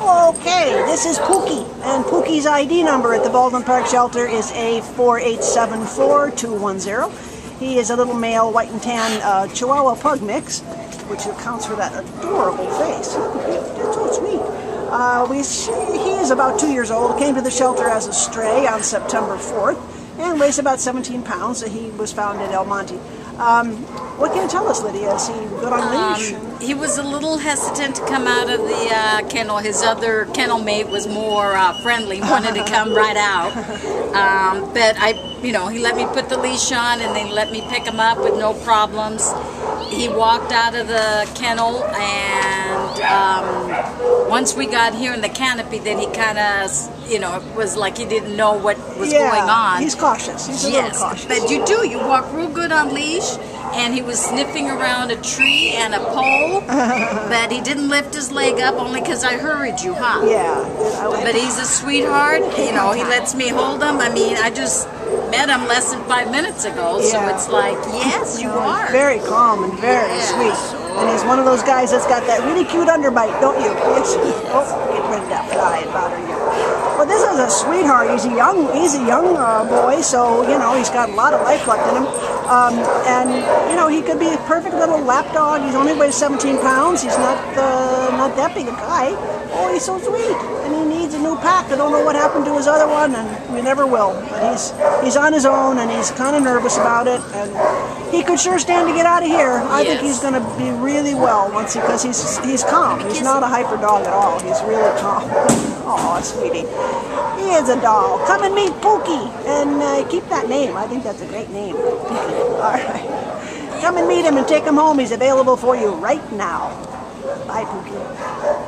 Okay, this is Pookie, and Pookie's ID number at the Baldwin Park Shelter is A4874210. He is a little male white and tan Chihuahua Pug mix, which accounts for that adorable face. That's so sweet. He is about 2 years old, came to the shelter as a stray on September 4th, and weighs about 17 pounds. He was found in El Monte. What can you tell us, Lydia? Is he good on leash? He was a little hesitant to come out of the kennel. His other kennel mate was more friendly, wanted to come right out. But he let me put the leash on, and they let me pick him up with no problems. He walked out of the kennel, and once we got here in the canopy, then he kind of, it was like he didn't know what was going on. He's cautious. He's a little cautious. But you walk real good on leash. And he was sniffing around a tree and a pole, but he didn't lift his leg up only because I hurried you, huh? Yeah. But he's a sweetheart. He lets me hold him. I mean, I just met him less than 5 minutes ago, so it's like, yes, you are. Very calm and very sweet. And he's one of those guys that's got that really cute underbite, don't you? Get rid of that fly and bother you. Well, this is a sweetheart. He's a young boy, so, he's got a lot of life left in him. He could be a perfect little lap dog. He's only weighs 17 pounds. He's not that big a guy. Oh, he's so sweet, and he needs a new pack. I don't know what happened to his other one, and we never will. But he's on his own, and he's kind of nervous about it. And he could sure stand to get out of here. I think he's going to be really well once because he's calm. He's not a hyper dog at all. He's really calm. Oh, sweetie. He is a doll. Come and meet Pookie, and keep that name. I think that's a great name. All right. Come and meet him and take him home. He's available for you right now. Bye, Pookie.